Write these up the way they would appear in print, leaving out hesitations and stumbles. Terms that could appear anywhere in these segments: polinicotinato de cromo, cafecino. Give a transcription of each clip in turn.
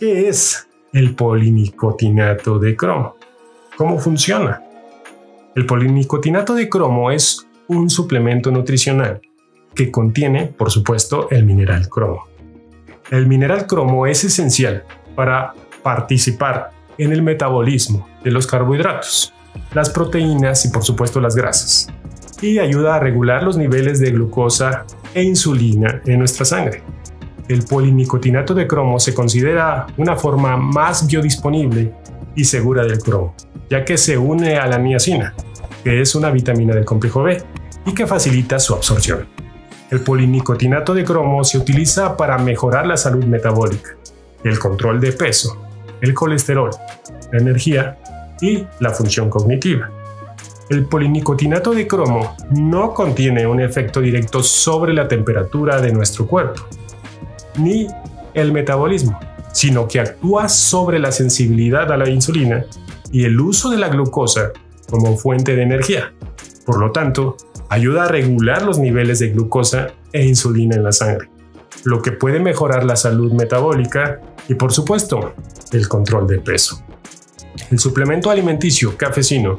¿Qué es el polinicotinato de cromo? ¿Cómo funciona? El polinicotinato de cromo es un suplemento nutricional que contiene, por supuesto, el mineral cromo. El mineral cromo es esencial para participar en el metabolismo de los carbohidratos, las proteínas y, por supuesto, las grasas, y ayuda a regular los niveles de glucosa e insulina en nuestra sangre. El polinicotinato de cromo se considera una forma más biodisponible y segura del cromo, ya que se une a la niacina, que es una vitamina del complejo B y que facilita su absorción. El polinicotinato de cromo se utiliza para mejorar la salud metabólica, el control de peso, el colesterol, la energía y la función cognitiva. El polinicotinato de cromo no contiene un efecto directo sobre la temperatura de nuestro cuerpo, ni el metabolismo, sino que actúa sobre la sensibilidad a la insulina y el uso de la glucosa como fuente de energía. Por lo tanto, ayuda a regular los niveles de glucosa e insulina en la sangre, lo que puede mejorar la salud metabólica y, por supuesto, el control de peso. El suplemento alimenticio cafecino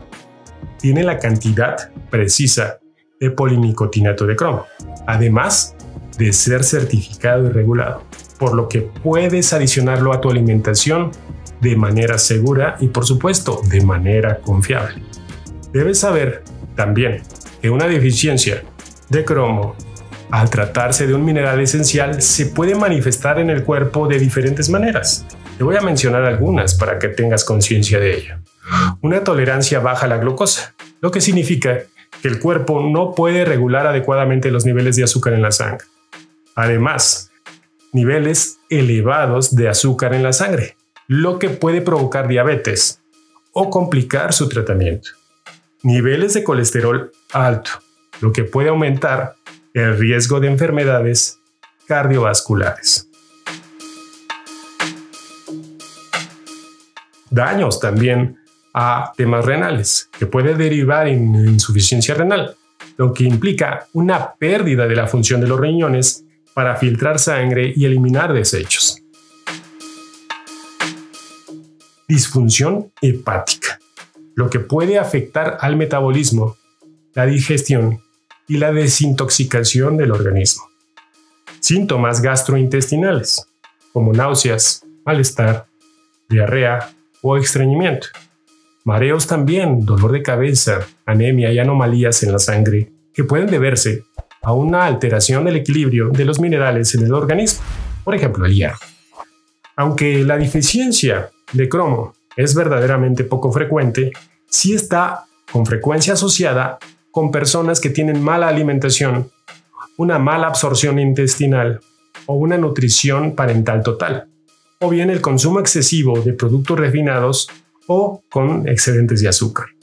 tiene la cantidad precisa de polinicotinato de cromo, además de ser certificado y regulado, por lo que puedes adicionarlo a tu alimentación de manera segura y, por supuesto, de manera confiable. Debes saber también que una deficiencia de cromo, al tratarse de un mineral esencial, se puede manifestar en el cuerpo de diferentes maneras. Te voy a mencionar algunas para que tengas conciencia de ello. Una tolerancia baja a la glucosa, lo que significa que el cuerpo no puede regular adecuadamente los niveles de azúcar en la sangre. Además, niveles elevados de azúcar en la sangre, lo que puede provocar diabetes o complicar su tratamiento. Niveles de colesterol alto, lo que puede aumentar el riesgo de enfermedades cardiovasculares. Daños también a temas renales, que puede derivar en insuficiencia renal, lo que implica una pérdida de la función de los riñones para filtrar sangre y eliminar desechos. Disfunción hepática, lo que puede afectar al metabolismo, la digestión y la desintoxicación del organismo. Síntomas gastrointestinales, como náuseas, malestar, diarrea o estreñimiento. Mareos también, dolor de cabeza, anemia y anomalías en la sangre que pueden deberse a una alteración del equilibrio de los minerales en el organismo, por ejemplo el hierro. Aunque la deficiencia de cromo es verdaderamente poco frecuente, sí está con frecuencia asociada con personas que tienen mala alimentación, una mala absorción intestinal o una nutrición parental total, o bien el consumo excesivo de productos refinados o con excedentes de azúcar.